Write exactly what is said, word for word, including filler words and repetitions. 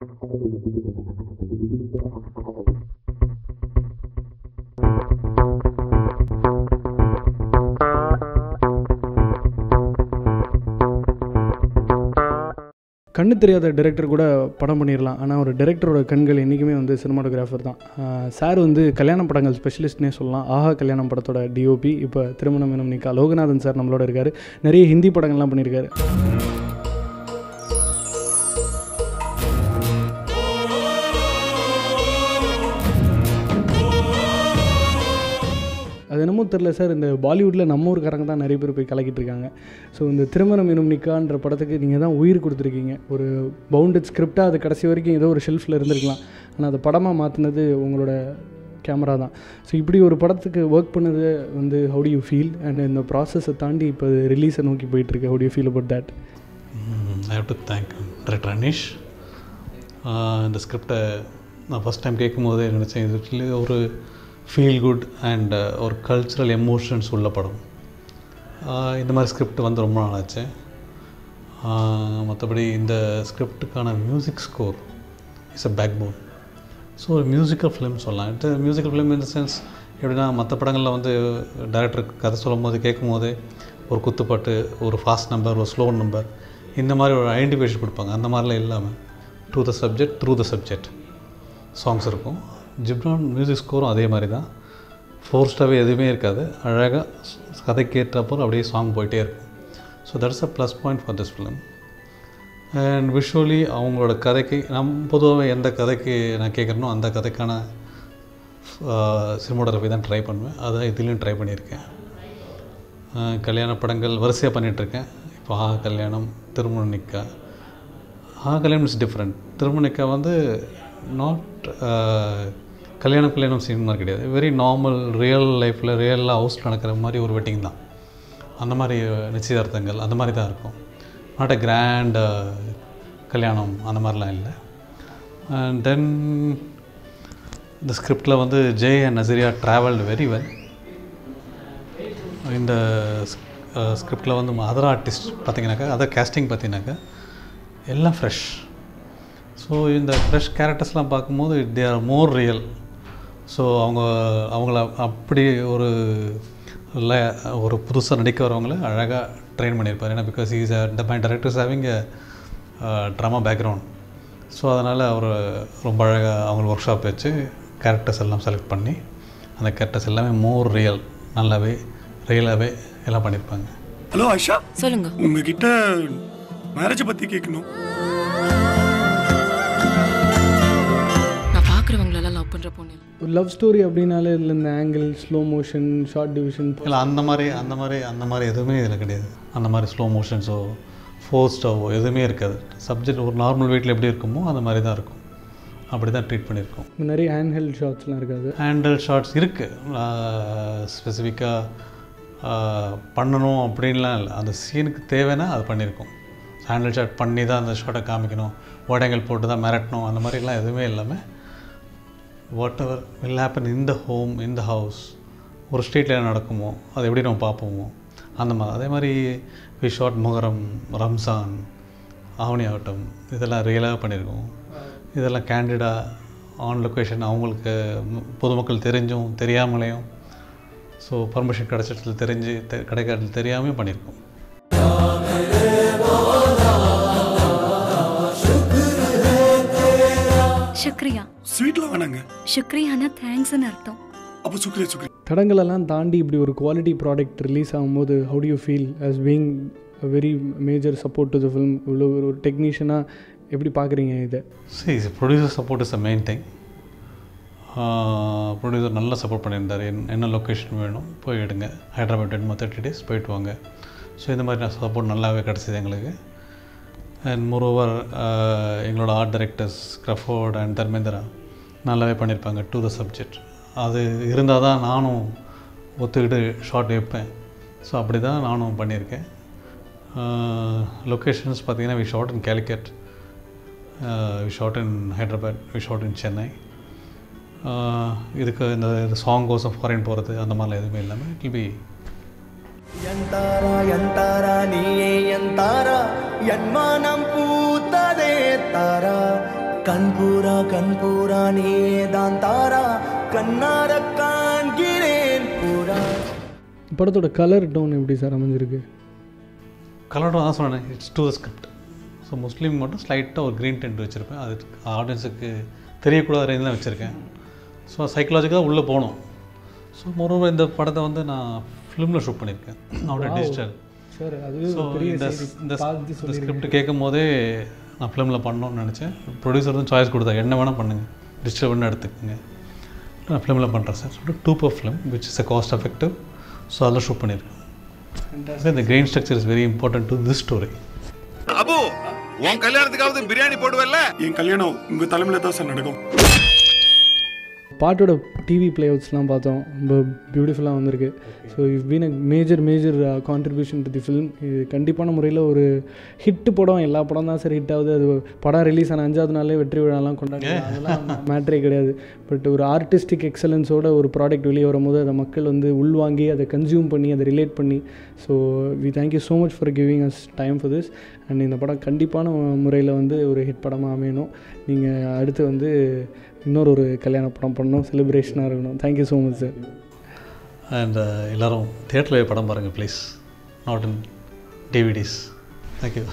கண்ணு தெரியாத டைரக்டர் கூட படம் பண்ணிடலாம். ஆனால் ஒரு டைரக்டரோட கண்கள் என்றைக்குமே வந்து சினிமாட்டோகிராஃபர் தான். சார் வந்து கல்யாண படங்கள் ஸ்பெஷலிஸ்ட்னே சொல்லலாம். ஆஹா கல்யாணம் படத்தோட டிஓபி, இப்போ திருமணம் எனும் நிக்கா லோகநாதன் சார் நம்மளோட இருக்கார். நிறைய ஹிந்தி படங்கள்லாம் பண்ணியிருக்காரு. அது என்னமோ தெரில சார், இந்த பாலிவுட்டில் நம்ம ஊருக்காரங்க தான் நிறைய பேர் போய் கலக்கிட்டு இருக்காங்க. ஸோ இந்த திருமணம் எனும் நிக்கான்ற படத்துக்கு நீங்கள் தான் உயிர் கொடுத்துருக்கீங்க. ஒரு பவுண்டட் ஸ்கிரிப்டாக அது கடைசி வரைக்கும் ஏதோ ஒரு ஷெல்ஃபில் இருந்திருக்கலாம், ஆனால் அதை படமாக மாற்றினது உங்களோட கேமரா தான். ஸோ இப்படி ஒரு படத்துக்கு ஒர்க் பண்ணது வந்து how do you feel, and இந்த ப்ராசஸை தாண்டி இப்போ ரிலீஸை நோக்கி போயிட்டுருக்கு. How do you feel about that? I have to thank director Anish. இந்த ஸ்கிரிப்டை நான் ஃபஸ்ட் டைம் கேட்கும் போதே நினச்சேன், இதுல ஒரு ஃபீல் குட் அண்ட் ஒரு கல்ச்சுரல் எமோஷன்ஸ் உள்ள படம். இந்த மாதிரி ஸ்கிரிப்ட் வந்து ரொம்ப நாளாச்சு. மற்றபடி இந்த ஸ்கிரிப்டுக்கான music score is a backbone. So ஒரு மியூசிக்கல் ஃபிலிம் சொல்லலாம். It musical film in the sense எப்படின்னா, மற்ற படங்களில் வந்து டைரக்டர் கதை சொல்லும் போது கேட்கும் போது ஒரு குத்துப்பாட்டு, ஒரு ஃபாஸ்ட் நம்பர், ஒரு ஸ்லோ நம்பர், இந்த மாதிரி ஒரு ஐடென்டிஃபிகேஷன் கொடுப்பாங்க. அந்த மாதிரிலாம் இல்லாமல் to the subject through the subject songs இருக்கும். ஜிப்ரான் மியூசிக் ஸ்கோரும் அதே மாதிரி தான், ஃபோர்ஸ்டாகவே எதுவுமே இருக்காது. அழகாக கதை கேட்டப்போ அப்படியே சாங் போயிட்டே இருக்கும். So that's a plus point for this film. And visually அவங்களோட கதைக்கு, நம் பொதுவாகவே எந்த கதைக்கு நான் கேட்குறேனோ அந்த கதைக்கான சினிமோகிராஃபி தான் ட்ரை பண்ணுவேன். அதை இதுலேயும் ட்ரை பண்ணியிருக்கேன். கல்யாண படங்கள் வரிசையாக பண்ணிகிட்ருக்கேன். இப்போ ஆஹா கல்யாணம், திருமணம் நிக்கா. ஆஹா கல்யாணம் இஸ் டிஃப்ரெண்ட். திருமணம் நிக்கா வந்து நாட் கல்யாணம் கல்யாணம் சீன் மாதிரி கிடையாது. வெரி நார்மல் ரியல் லைஃப்பில் ரியலாக ஹவுஸில் நடக்கிற மாதிரி ஒரு வெட்டிங் தான். அந்த மாதிரி நிச்சயதார்த்தங்கள் அந்த மாதிரி தான் இருக்கும். நாட் அ கிராண்ட் கல்யாணம் அந்த மாதிரிலாம் இல்லை. அண்ட் தென் இந்த ஸ்கிரிப்டில் வந்து Jai and Nazriya travelled very well. இந்த ஸ்கிரிப்டில் வந்து அதர் ஆர்டிஸ்ட் பார்த்திங்கனாக்கா, அதர் கேஸ்டிங் பார்த்திங்கனாக்கா எல்லாம் ஃப்ரெஷ். ஸோ இந்த ஃப்ரெஷ் கேரக்டர்ஸ்லாம் பார்க்கும்போது they are more real. So அவங்க அவங்கள அப்படி ஒரு இல்லை ஒரு புதுசாக நடிக்க வரவங்கள அழகாக ட்ரெயின் பண்ணியிருப்பார். ஏன்னா because is the my directors having a drama background. So அதனால் அவர் ரொம்ப அழகாக அவங்கள ஒர்க் ஷாப் வச்சு கேரக்டர்ஸ் எல்லாம் செலக்ட் பண்ணி அந்த கேரக்டர்ஸ் எல்லாமே மோர் ரியல், நல்லாவே ரியலாகவே எல்லாம் பண்ணியிருப்பாங்க. ஹலோ ஆஷா, சொல்லுங்கள். உங்ககிட்ட மேரேஜை பற்றி கேட்கணும். லவ் ஸ்டோரி அப்படின்னாலே இல்லை, இந்த angle, slow motion, shot division இல்லை, அந்த மாதிரி அந்த மாதிரி அந்த மாதிரி எதுவுமே இதில் கிடையாது. அந்த மாதிரி ஸ்லோ மோஷன்ஸோ ஃபோர்ஸ்டாவோ எதுவுமே இருக்காது. சப்ஜெக்ட் ஒரு நார்மல் வீட்டில் எப்படி இருக்குமோ அந்த மாதிரி தான் இருக்கும். அப்படி தான் ட்ரீட் பண்ணியிருக்கோம். நிறைய ஹேண்ட் ஹெல்ட் ஷார்ட்ஸ்லாம் இருக்காது. ஹேண்ட் ஹெல்ட் ஷார்ட்ஸ் இருக்குது, ஸ்பெசிஃபிக்காக பண்ணணும் அப்படின்லாம் இல்லை. அந்த சீனுக்கு தேவைன்னா அது பண்ணியிருக்கோம். ஹேண்ட் ஹெல்ட் ஷார்ட் பண்ணி தான் அந்த ஷார்ட்டை காமிக்கணும், ஓடங்கள் போட்டு தான் மிரட்டணும், அந்த மாதிரிலாம் எதுவுமே இல்லாமல் whatever will happen in the home, in the house, ஒரு ஸ்ட்ரீட்டில் என்ன நடக்குமோ அது எப்படி நம்ம பார்ப்போமோ அந்த மாதிரி. அதே மாதிரி வி ஷார்ட் முகரம், ரம்சான், அவனி அவட்டம், இதெல்லாம் ரியலாக பண்ணியிருக்கோம். இதெல்லாம் கேண்டிடாக ஆன் லொக்கேஷன் அவங்களுக்கு பொதுமக்கள் தெரிஞ்சும் தெரியாமலேயும், ஸோ பர்மிஷன் கிடைச்ச இடத்துல தெரிஞ்சு கிடைக்காத தெரியாமையும் பண்ணியிருக்கோம். சுக்ரியா ஸ்வீட்ல வணங்க. சுக்ரியானா தேங்க்ஸ்னு அர்த்தம். அப்ப சுக்ரியா சுக்ரியா தடங்களெல்லாம் தாண்டி இப்படி ஒரு குவாலிட்டி ப்ராடக்ட் ரிலீஸ் ஆகும்போது how do you feel as being a very major support to the film? ஒரு டெக்னீஷியனா எப்படி பார்க்குறீங்க இதை? see, producer support is the main thing. Producer நல்லா சப்போர்ட் பண்ணியிருந்தார். என்ன லொக்கேஷன் வேணும் போய் எடுங்க, ஹைதராபாத் டென் தேர்ட்டி டேஸ் போயிட்டு வாங்க. ஸோ இந்த மாதிரி சப்போர்ட் நல்லாவே கிடச்சிது எங்களுக்கு. அண்ட் மோரோவர் எங்களோட art directors Crawford and Dharmendra நல்லாவே பண்ணியிருப்பாங்க டு த சப்ஜெக்ட். அது இருந்தால் தான் நானும் ஒத்துக்கிட்டு ஷார்ட் வைப்பேன். ஸோ அப்படி தான் நானும் பண்ணியிருக்கேன். லொக்கேஷன்ஸ் பார்த்திங்கன்னா we shot in Calicut, we shot in Hyderabad, we shot in Chennai. இதுக்கு இந்த சாங் கோசம் ஃபாரின் போகிறது அந்த மாதிரிலாம் எதுவுமே இல்லாமல் இட் வில் பி தாரா. கண்பூரா கண்பூரா நீதான் தாரா கண்ணார காண்கிறேன் பூரா. படத்தோட கலர் டோன் எப்படி சார் அமைஞ்சிருக்கு? கலர் டோன் தான் சொன்னேன், it's to the script. So முஸ்லீம் மட்டும் ஸ்லைட்டாக ஒரு க்ரீன் டென்ட் வச்சுருப்பேன், அது ஆடியன்ஸுக்கு தெரியக்கூடாத ரேஞ்சில் தான் வச்சுருக்கேன். ஸோ சைக்கலாஜிக்கலாக உள்ளே போனோம். ஸோ மோரோவர் இந்த படத்தை வந்து நான் ஃபிலிமில் ஷூட் பண்ணியிருக்கேன், அவருடைய டிஜிட்டல். ஸோ இந்த இந்த ஸ்கிரிப்ட் கேட்கும் போதே நான் ஃபிலிமில் பண்ணணும்னு நினச்சேன். ப்ரொடியூசர் வந்து சாய்ஸ் கொடுத்தா என்ன வேணால் பண்ணுங்கள், டிஜிட்டல் வேணால் எடுத்துக்கோங்க, நான் ஃபிலிமில் பண்ணுறேன் சார் சொல்லிட்டு two perf film which is a cost effective. So அதெல்லாம் ஷூட் பண்ணியிருக்கேன். இந்த grain structure is very important to this story. Abu உன் கல்யாணத்துக்காவது பிரியாணி போடுவல்ல? என் கல்யாணம் உங்கள் தலைமையில் தான் சார் நடக்கும். பாட்டோட டிவி பிளேஅவுட்ஸ்லாம் பார்த்தோம், ரொம்ப பியூட்டிஃபுல்லாக வந்திருக்கு. ஸோ இவ் been a major major contribution to the film. இது கண்டிப்பான முறையில் ஒரு ஹிட்டு படம். எல்லா படம் தான் சார் ஹிட் ஆகுது, அது படம் ரிலீஸ் ஆன அஞ்சாவது நாளே வெற்றி விழாலாம் கொண்டாடி அதெல்லாம் மேட்ரே கிடையாது. பட் ஒரு ஆர்டிஸ்டிக் எக்ஸலன்ஸோட ஒரு ப்ராடக்ட் வெளியே வரும்போது அதை மக்கள் வந்து உள்வாங்கி அதை கன்சியூம் பண்ணி அதை ரிலேட் பண்ணி. So we thank you so much for giving us time for this. And இந்த படம் கண்டிப்பான முறையில் வந்து ஒரு ஹிட் படமாக அமையணும். நீங்கள் அடுத்து வந்து இன்னொரு ஒரு கல்யாண படம் பண்ணணும், செலிப்ரேஷனாக இருக்கணும். Thank you so much sir. And எல்லோரும் தியேட்டரில் படம் பாருங்கள் please, not in DVDs. Thank you.